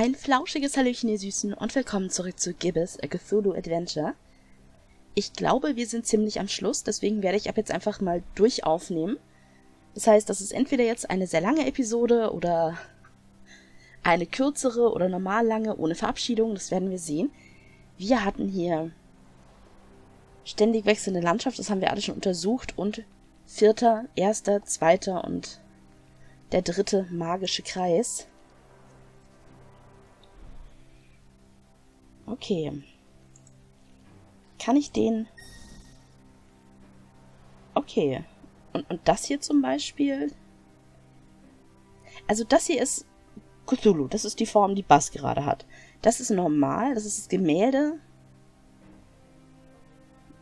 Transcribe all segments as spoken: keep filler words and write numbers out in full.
Ein flauschiges Hallöchen, ihr Süßen, und willkommen zurück zu Gibbous, a Cthulhu Adventure. Ich glaube, wir sind ziemlich am Schluss, deswegen werde ich ab jetzt einfach mal durchaufnehmen. Das heißt, das ist entweder jetzt eine sehr lange Episode oder eine kürzere oder normal lange, ohne Verabschiedung, das werden wir sehen. Wir hatten hier ständig wechselnde Landschaft, das haben wir alle schon untersucht, und vierter, erster, zweiter und der dritte magische Kreis. Okay. Kann ich den... Okay. Und, und das hier zum Beispiel? Also das hier ist Cthulhu. Das ist die Form, die Bass gerade hat. Das ist normal. Das ist das Gemälde.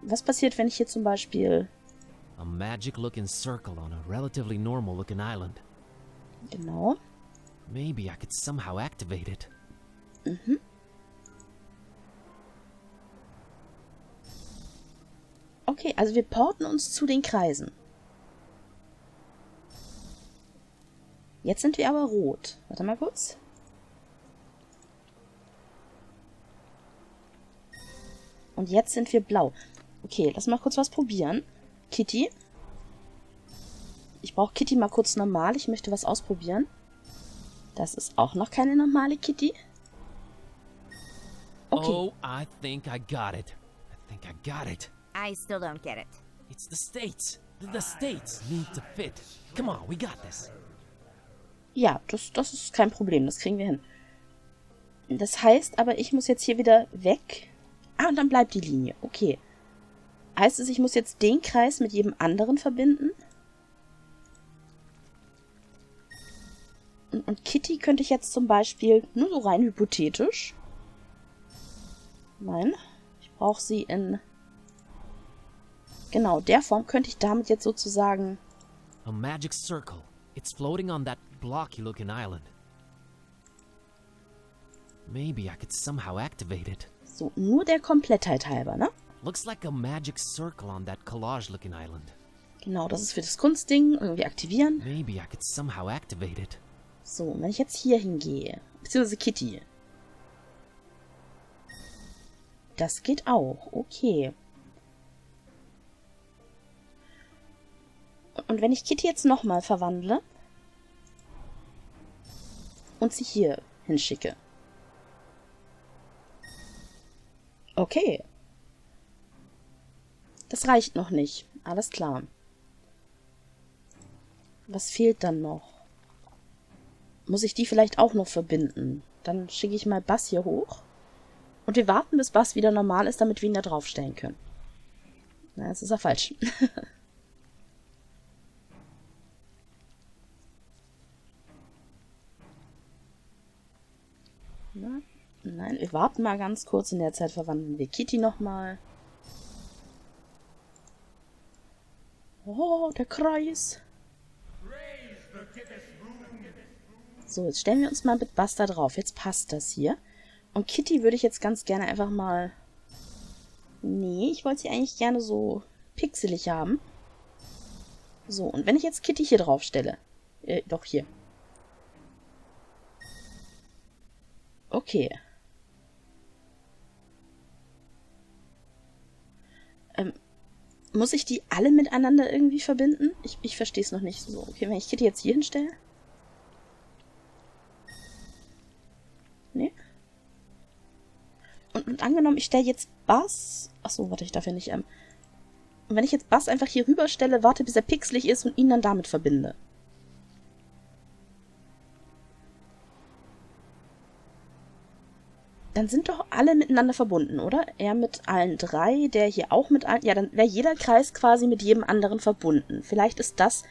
Was passiert, wenn ich hier zum Beispiel... A magic looking circle on a relatively normal looking island. Genau. Maybe I could somehow activate it. Mhm. Okay, also wir porten uns zu den Kreisen. Jetzt sind wir aber rot. Warte mal kurz. Und jetzt sind wir blau. Okay, lass mal kurz was probieren. Kitty. Ich brauche Kitty mal kurz normal. Ich möchte was ausprobieren. Das ist auch noch keine normale Kitty. Okay. Oh, I think I got it. I think I got it. I still don't get it. It's the states. The states need to fit. Come on, we got this. Ja, das, das ist kein Problem. Das kriegen wir hin. Das heißt aber, ich muss jetzt hier wieder weg. Ah, und dann bleibt die Linie. Okay. Heißt es, ich muss jetzt den Kreis mit jedem anderen verbinden? Und, und Kitty könnte ich jetzt zum Beispiel nur so rein hypothetisch. Nein. Ich brauche sie in... Genau, der Form könnte ich damit jetzt sozusagen... A magic circle. It's floating on that blocky looking island. Maybe I could somehow activate it. So, nur der Komplettheit halber, ne? Looks like a magic circle on that collage looking island. Genau, das ist für das Kunstding, irgendwie aktivieren. Maybe I could somehow activate it. So, wenn ich jetzt hier hingehe, beziehungsweise Kitty. Das geht auch, okay. Und wenn ich Kitty jetzt nochmal verwandle und sie hier hinschicke. Okay. Das reicht noch nicht. Alles klar. Was fehlt dann noch? Muss ich die vielleicht auch noch verbinden? Dann schicke ich mal Bass hier hoch. Und wir warten, bis Bass wieder normal ist, damit wir ihn da draufstellen können. Na, jetzt ist er falsch. Nein, wir warten mal ganz kurz. In der Zeit verwandeln wir Kitty nochmal. Oh, der Kreis. So, jetzt stellen wir uns mal mit Bass da drauf. Jetzt passt das hier. Und Kitty würde ich jetzt ganz gerne einfach mal... Nee, ich wollte sie eigentlich gerne so pixelig haben. So, und wenn ich jetzt Kitty hier drauf stelle... Äh, doch hier. Okay. Ähm, muss ich die alle miteinander irgendwie verbinden? Ich, ich verstehe es noch nicht so. Okay, wenn ich Kitty jetzt hier hinstelle? Nee. Und, und angenommen, ich stelle jetzt Bass... Achso, warte, ich darf ja nicht... Ähm, und wenn ich jetzt Bass einfach hier rüber stelle, warte, bis er pixelig ist und ihn dann damit verbinde. Dann sind doch alle miteinander verbunden, oder? Er mit allen drei, der hier auch mit allen... Ja, dann wäre jeder Kreis quasi mit jedem anderen verbunden. Vielleicht ist das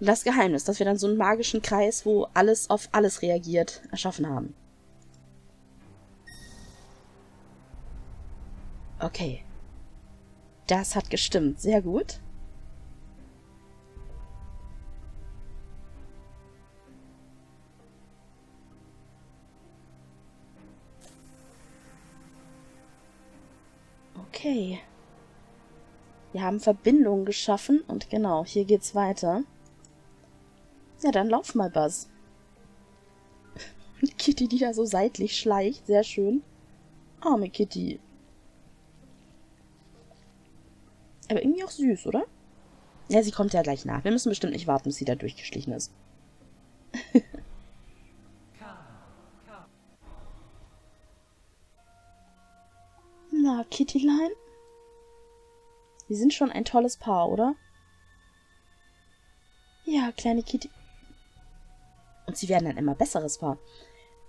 das Geheimnis, dass wir dann so einen magischen Kreis, wo alles auf alles reagiert, erschaffen haben. Okay. Das hat gestimmt. Sehr gut. Okay. Wir haben Verbindungen geschaffen und genau, hier geht's weiter. Ja, dann lauf mal, Bass. Kitty, die da so seitlich schleicht. Sehr schön. Arme Kitty. Aber irgendwie auch süß, oder? Ja, sie kommt ja gleich nach. Wir müssen bestimmt nicht warten, bis sie da durchgeschlichen ist. Na, Kittylein? Sie sind schon ein tolles Paar, oder? Ja, kleine Kitty. Und sie werden ein immer besseres Paar.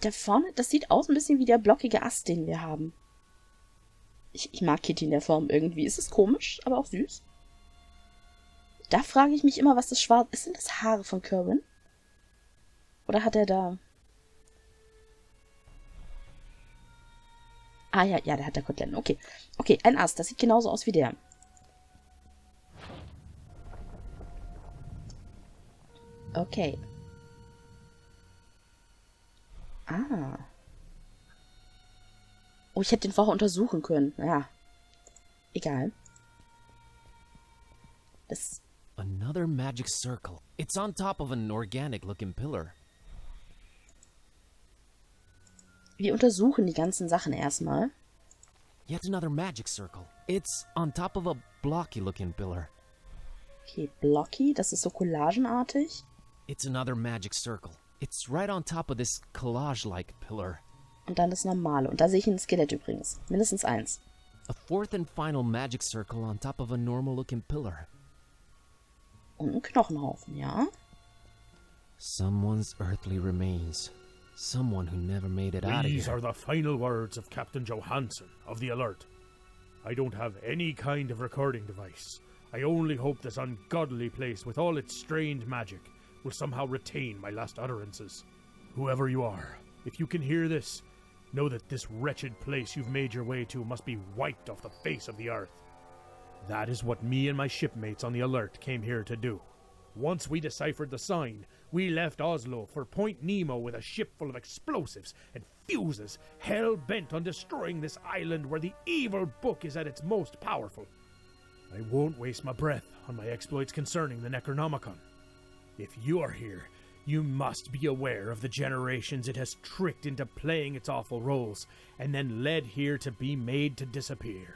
Da vorne, das sieht aus ein bisschen wie der blockige Ast, den wir haben. Ich, ich mag Kitty in der Form irgendwie. Es ist komisch, aber auch süß. Da frage ich mich immer, was das schwarz ist. Sind das Haare von Curwen? Oder hat er da... Ah ja, ja, der hat da Koteletten. Okay, okay, ein Ast. Das sieht genauso aus wie der. Okay. Ah. Oh, ich hätte den vorher untersuchen können. Ja. Egal. Das... Another magic circle. It's on top of an organic-looking pillar. Wir untersuchen die ganzen Sachen erstmal. Yet another magic circle. It's on top of a blocky-looking pillar. Okay, blocky, das ist so collagenartig. It's another magic circle. It's right on top of this collage-like pillar. Und dann das normale. Und da sehe ich ein Skelett übrigens. Mindestens eins. A fourth and final magic circle on top of a normal-looking pillar. Und ein Knochenhaufen, ja? Someone's earthly remains. Someone who never made it out of here. These are the final words of Captain Johansson of the Alert. I don't have any kind of recording device. I only hope this ungodly place with all its strained magic will somehow retain my last utterances. Whoever you are, if you can hear this, know that this wretched place you've made your way to must be wiped off the face of the earth. That is what me and my shipmates on the Alert came here to do. Once we deciphered the sign, we left Oslo for Point Nemo with a ship full of explosives and fuses, hell-bent on destroying this island where the evil book is at its most powerful. I won't waste my breath on my exploits concerning the Necronomicon. If you are here, you must be aware of the generations it has tricked into playing its awful roles, and then led here to be made to disappear.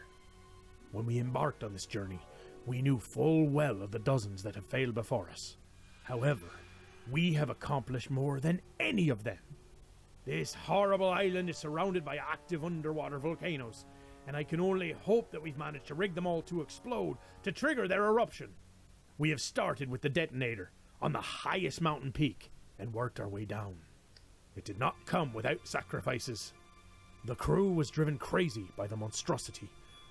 When we embarked on this journey, we knew full well of the dozens that have failed before us. However, we have accomplished more than any of them. This horrible island is surrounded by active underwater volcanoes, and I can only hope that we've managed to rig them all to explode to trigger their eruption. We have started with the detonator on the highest mountain peak and worked our way down. It did not come without sacrifices. The crew was driven crazy by the monstrosity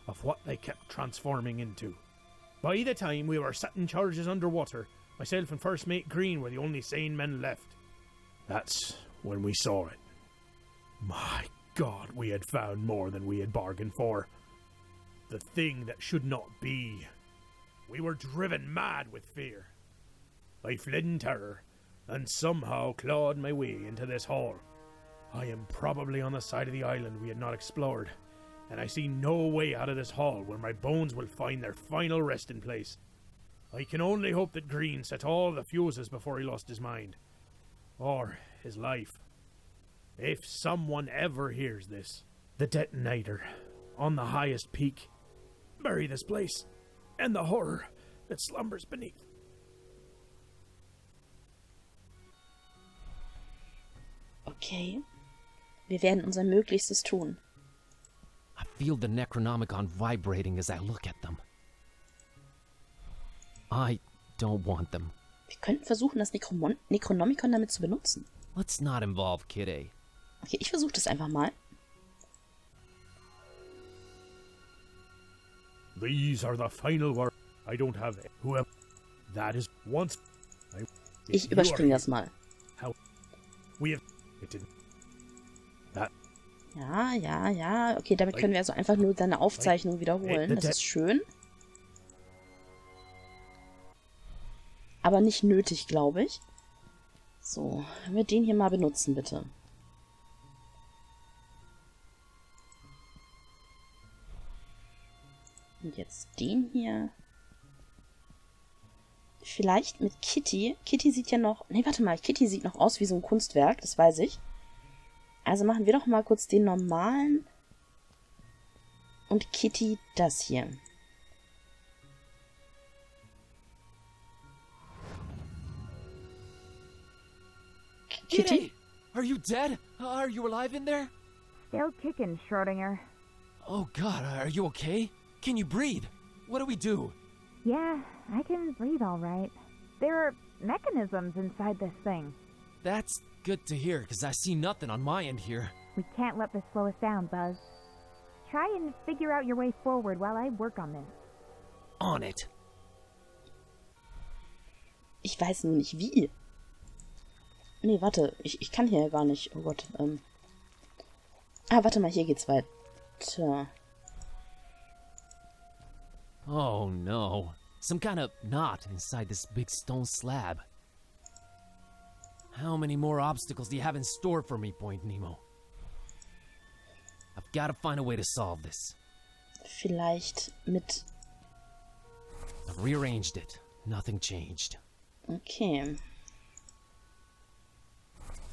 of what they kept transforming into. By the time we were setting charges underwater, myself and First Mate Green were the only sane men left. That's when we saw it. My God, we had found more than we had bargained for. The thing that should not be. We were driven mad with fear. I fled in terror, and somehow clawed my way into this hole. I am probably on the side of the island we had not explored. And I see no way out of this hall where my bones will find their final resting place. I can only hope that Green set all the fuses before he lost his mind. Or his life. If someone ever hears this, the detonator, on the highest peak, bury this place, and the horror that slumbers beneath. Okay, wir werden unser Möglichstes tun. I feel the Necronomicon vibrating as I look at them. I don't want them. Wir könnten versuchen, das Necromon Necronomicon damit zu benutzen. Let's not involve Kid A. Okay, ich versuche das einfach mal. These are the final words. I don't have whoever that is once. I... Ich überspringe das mal. How we have it didn't. That. Ja, ja, ja. Okay, damit können wir also einfach nur deine Aufzeichnung wiederholen. Das ist schön. Aber nicht nötig, glaube ich. So, wir den hier mal benutzen, bitte. Und jetzt den hier. Vielleicht mit Kitty. Kitty sieht ja noch... Nee, warte mal. Kitty sieht noch aus wie so ein Kunstwerk, das weiß ich. Also machen wir doch mal kurz den normalen und Kitty das hier. Kitty, are you dead? Are you alive in there? Still kicking, Schrödinger. Oh God, are you okay? Can you breathe? What do we do? Yeah, I can breathe all right. There are mechanisms inside this thing. That's good to hear, because I see nothing on my end here. We can't let this slow us down, Buzz. Try and figure out your way forward while I work on this. On it. Ich weiß nur nicht wie. Nee, warte, ich, ich kann hier gar nicht. Oh Gott, ähm. Ah, warte mal, hier geht's weiter. Oh no. Some kind of knot inside this big stone slab. How many more obstacles do you have in store for me, Point Nemo? I've got to find a way to solve this. Vielleicht mit... I've rearranged it. Nothing changed. Okay.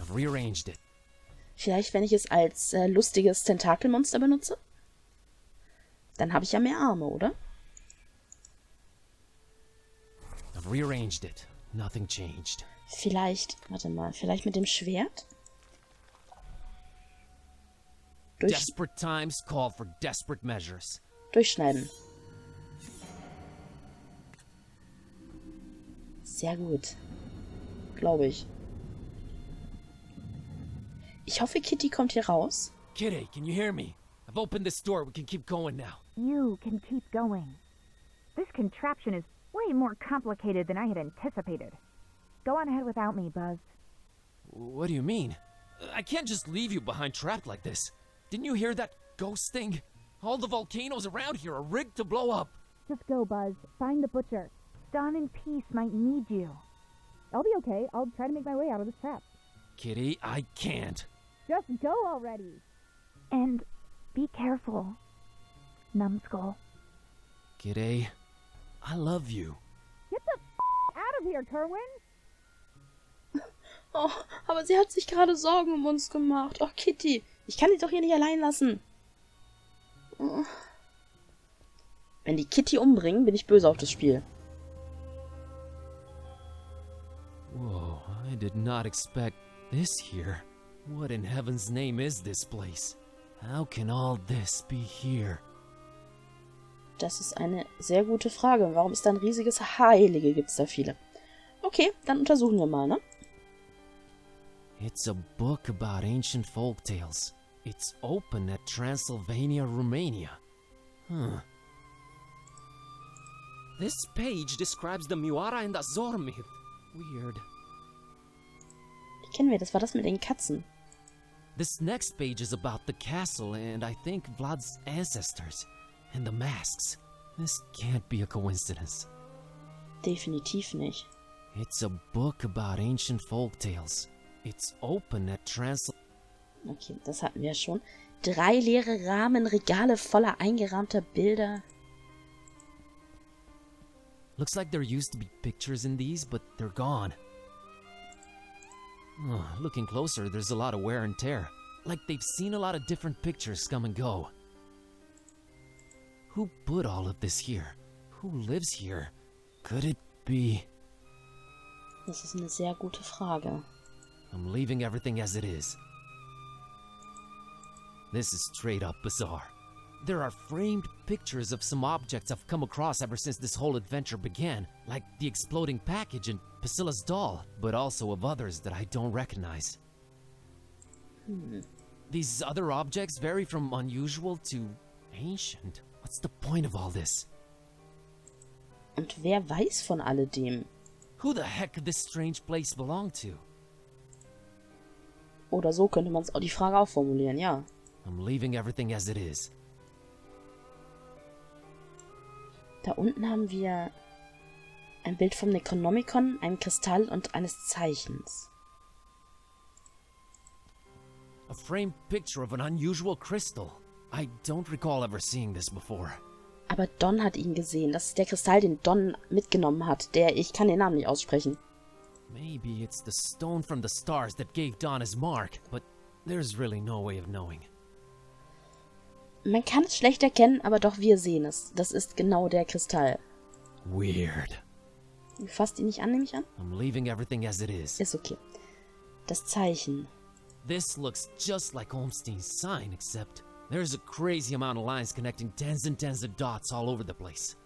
I've rearranged it. Vielleicht, wenn ich es als äh, lustiges Tentakelmonster benutze? Dann habe ich ja mehr Arme, oder? I've rearranged it. Nothing changed. Vielleicht, warte mal, vielleicht mit dem Schwert? Durch desperate times call for desperate measures. Durchschneiden. Sehr gut. Glaube ich. Ich hoffe, Kitty kommt hier raus. Kitty, can you hear me? I've opened this door. We can keep going now. You can keep going. This contraption is way more complicated than I had anticipated. Go on ahead without me, Buzz. What do you mean? I can't just leave you behind trapped like this. Didn't you hear that ghost thing? All the volcanoes around here are rigged to blow up. Just go, Buzz. Find the butcher. Dawn and Peace might need you. I'll be okay. I'll try to make my way out of this trap. Kitty, I can't. Just go already. And be careful, numbskull. Kitty, I love you. Get the f out of here, Curwen. Oh, aber sie hat sich gerade Sorgen um uns gemacht. Oh, Kitty, ich kann dich doch hier nicht allein lassen. Oh. Wenn die Kitty umbringen, bin ich böse auf das Spiel. Whoa, I did not expect this here. What in heaven's name is this place? How can all this be here? Das ist eine sehr gute Frage. Warum ist da ein riesiges Heilige? Gibt's da viele? Okay, dann untersuchen wir mal, ne? It's a book about ancient folk tales. It's open at Transylvania, Romania. Huh. This page describes the Miwara and the Zormi. Weird. Die kennen wir, das war das mit den Katzen. This next page is about the castle and I think Vlad's ancestors and the masks. This can't be a coincidence. Definitiv nicht. It's a book about ancient folk tales. It's open at Transl... Okay, das hatten wir schon. Drei leere Rahmen, Regale voller eingerahmter Bilder. Looks like there used to be pictures in these, but they're gone. Oh, looking closer, there's a lot of wear and tear. Like they've seen a lot of different pictures come and go. Who put all of this here? Who lives here? Could it be? Das ist eine sehr gute Frage. I'm leaving everything as it is. This is straight up bizarre. There are framed pictures of some objects I've come across ever since this whole adventure began, like the exploding package and Priscilla's doll, but also of others that I don't recognize. Hmm. These other objects vary from unusual to ancient. What's the point of all this? Und wer weiß von alledem? Who the heck could this strange place belong to? Oder so könnte man die Frage auch formulieren, ja. I'm leaving everything as it is. Da unten haben wir ein Bild vom Necronomicon, einem Kristall und eines Zeichens. A framed picture of an unusual crystal. I don't recall ever seeing this before. Aber Don hat ihn gesehen. Das ist der Kristall, den Don mitgenommen hat. Der, ich kann den Namen nicht aussprechen. Maybe it's the stone from the stars that gave Don his mark, but There's really no way of knowing. Man kann es schlecht erkennen, aber doch wir sehen es. Das ist genau der Kristall. Weird. Du fasst ihn nicht an, nehme ich an? I'm leaving everything as it is. Ist okay. Das Zeichen. This looks just like Olmstein's sign, except there's a crazy amount of lines connecting tens and tens of dots all over the place.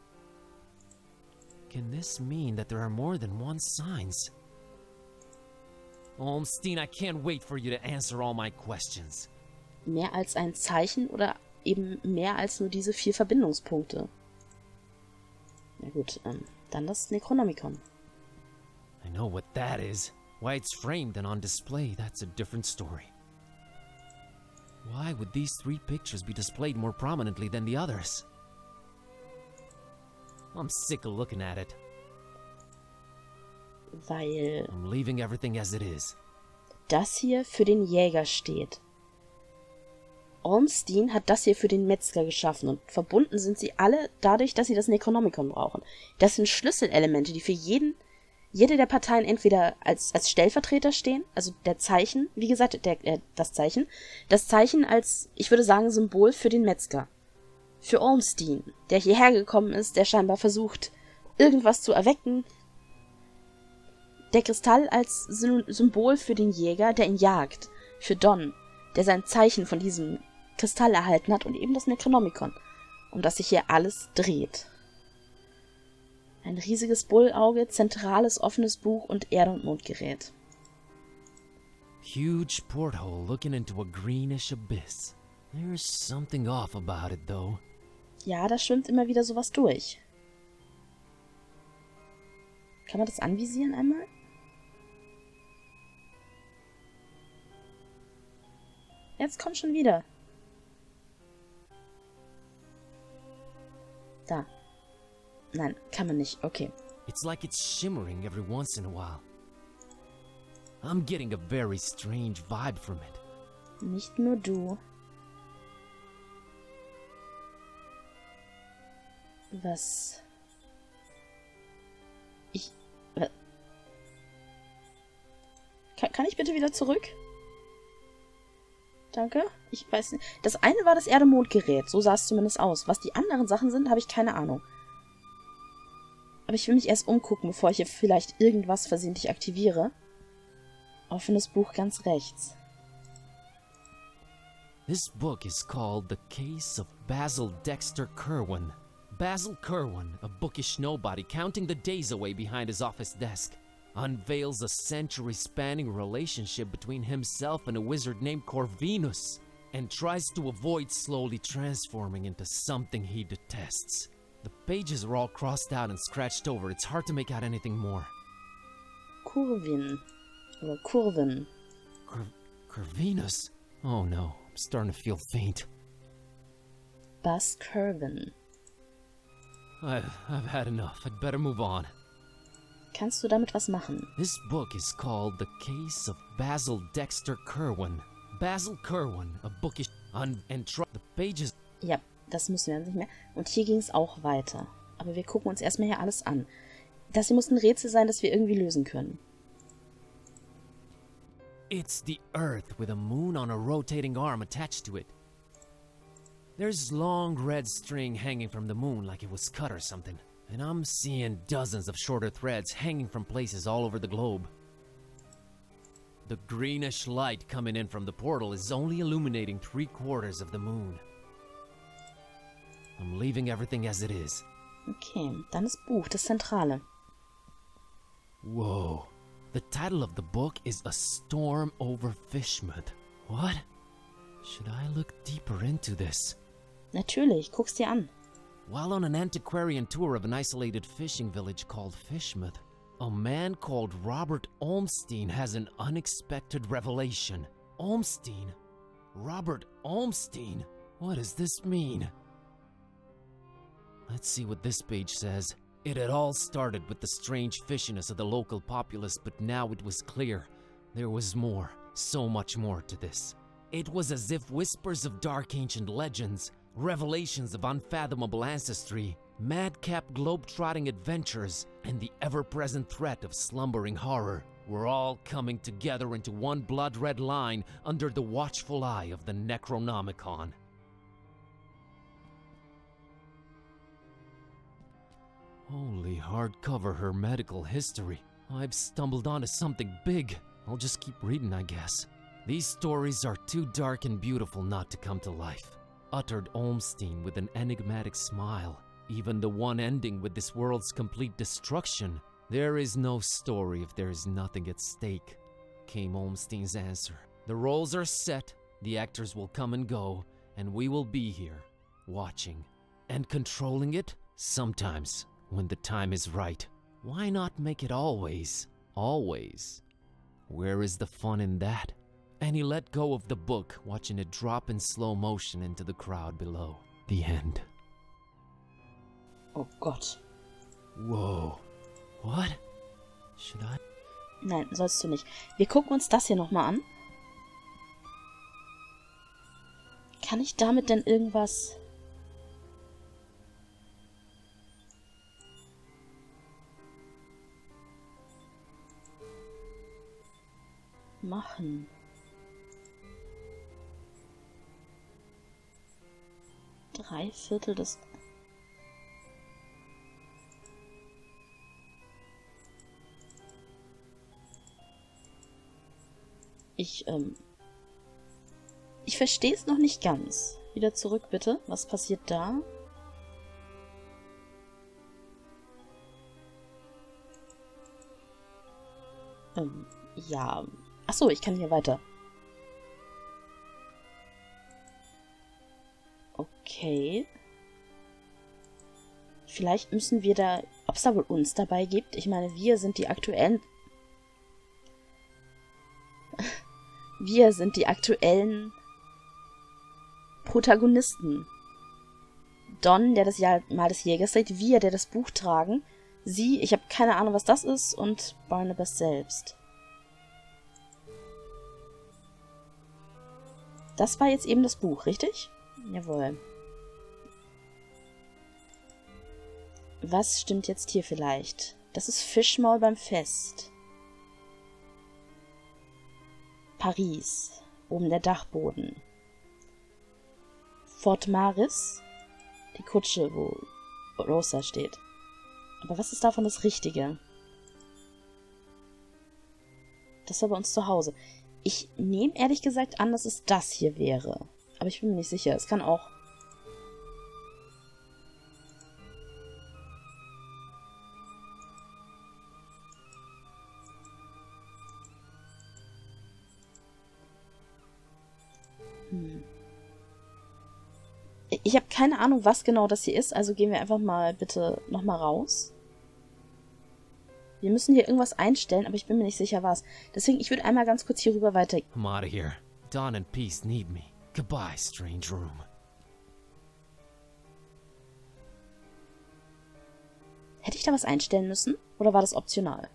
Can this mean that there are more than one signs? Olmstein, I can't wait for you to answer all my questions. Mehr als ein Zeichen oder eben mehr als nur diese vier Verbindungspunkte. Na gut, ähm, dann das Necronomicon. I know what that is. Why it's framed and on display, that's a different story. Why would these three pictures be displayed more prominently than the others? I'm sick of looking at it. Weil I'm leaving everything as it is. Das hier für den Jäger steht. Olmstein hat das hier für den Metzger geschaffen und verbunden sind sie alle dadurch, dass sie das Necronomicon brauchen. Das sind Schlüsselelemente, die für jeden jede der Parteien entweder als, als Stellvertreter stehen, also der Zeichen, wie gesagt, der, äh, das Zeichen, das Zeichen als, ich würde sagen, Symbol für den Metzger. Für Olmstein, der hierher gekommen ist, der scheinbar versucht, irgendwas zu erwecken. Der Kristall als Sy- Symbol für den Jäger, der ihn jagt. Für Don, der sein Zeichen von diesem Kristall erhalten hat und eben das Necronomicon, um das sich hier alles dreht. Ein riesiges Bullauge, zentrales offenes Buch und Erde- und Mondgerät. Huge porthole looking into a greenish abyss. There's something off about it though. Ja, da schwimmt immer wieder sowas durch. Kann man das anvisieren einmal? Jetzt kommt schon wieder. Da. Nein, kann man nicht. Okay. It's like it's shimmering every once in a while. I'm getting a very strange vibe from it. Nicht nur du. Was? Ich äh, kann, kann ich bitte wieder zurück? Danke. Ich weiß nicht. Das eine war das Erde-Mond-Gerät. So sah es zumindest aus. Was die anderen Sachen sind, habe ich keine Ahnung. Aber ich will mich erst umgucken, bevor ich hier vielleicht irgendwas versehentlich aktiviere. Offenes Buch ganz rechts. This book is called The Case of Basil Dexter Curwen. Basil Curwen, a bookish nobody counting the days away behind his office desk, unveils a century-spanning relationship between himself and a wizard named Corvinus, and tries to avoid slowly transforming into something he detests. The pages are all crossed out and scratched over. It's hard to make out anything more. Curwen. Or Curwen. Cur Curvinus? Oh no, I'm starting to feel faint. Bas Curwen. I've, I've had enough. I'd better move on. Kannst du damit was machen? This book is called The Case of Basil Dexter Curwen. Basil Curwen, a bookish... Un and the pages... Yep. Das müssen wir nicht mehr. Und hier ging es auch weiter. Aber wir gucken uns erstmal hier alles an. Das hier muss ein Rätsel sein, das wir irgendwie lösen können. It's the Earth with a moon on a rotating arm attached to it. There's long red string hanging from the moon like it was cut or something. And I'm seeing dozens of shorter threads hanging from places all over the globe. The greenish light coming in from the portal is only illuminating three quarters of the moon. I'm leaving everything as it is. Okay, dann das Buch, das Zentrale. Whoa. The title of the book is A Storm Over Fishmouth. What? Should I look deeper into this? Natürlich, guck's dir an. While on an antiquarian tour of an isolated fishing village called Fishmouth, a man called Robert Olmstein has an unexpected revelation. Olmstein? Robert Olmstein? What does this mean? Let's see what this page says. It had all started with the strange fishiness of the local populace, but now it was clear. There was more, so much more to this. It was as if whispers of dark ancient legends, revelations of unfathomable ancestry, madcap globe-trotting adventures, and the ever-present threat of slumbering horror were all coming together into one blood-red line under the watchful eye of the Necronomicon. Holy hardcover hermetical history. I've stumbled onto something big. I'll just keep reading, I guess. These stories are too dark and beautiful not to come to life, uttered Olmstein with an enigmatic smile. Even the one ending with this world's complete destruction. There is no story if there is nothing at stake, came Olmstein's answer. The roles are set, the actors will come and go, and we will be here, watching and controlling it sometimes. When the time is right, why not make it always, always? Where is the fun in that? And he let go of the book, watching it drop in slow motion into the crowd below. The end. Oh Gott. Wow. What? Should I? Nein, sollst du nicht. Wir gucken uns das hier nochmal an. Kann ich damit denn irgendwas... machen. Drei Viertel des... Ich, ähm... Ich verstehe es noch nicht ganz. Wieder zurück, bitte. Was passiert da? Ähm, ja... Achso, ich kann hier weiter. Okay. Vielleicht müssen wir da... Ob es da wohl uns dabei gibt? Ich meine, wir sind die aktuellen... Wir sind die aktuellen... Protagonisten. Don, der das Mal des Jägers trägt. Wir, der das Buch tragen. Sie, ich habe keine Ahnung, was das ist. Und Barnabas selbst. Das war jetzt eben das Buch, richtig? Jawohl. Was stimmt jetzt hier vielleicht? Das ist Fishmaul beim Fest. Paris. Oben der Dachboden. Fort Maris. Die Kutsche, wo Rosa steht. Aber was ist davon das Richtige? Das war bei uns zu Hause. Ich nehme ehrlich gesagt an, dass es das hier wäre. Aber ich bin mir nicht sicher. Es kann auch... Hm. Ich habe keine Ahnung, was genau das hier ist. Also gehen wir einfach mal bitte nochmal raus. Wir müssen hier irgendwas einstellen, aber ich bin mir nicht sicher was. Deswegen, ich würde einmal ganz kurz hier rüber weiter... I'm out of here. Dawn and peace need me. Goodbye, strange room. Hätte ich da was einstellen müssen? Oder war das optional?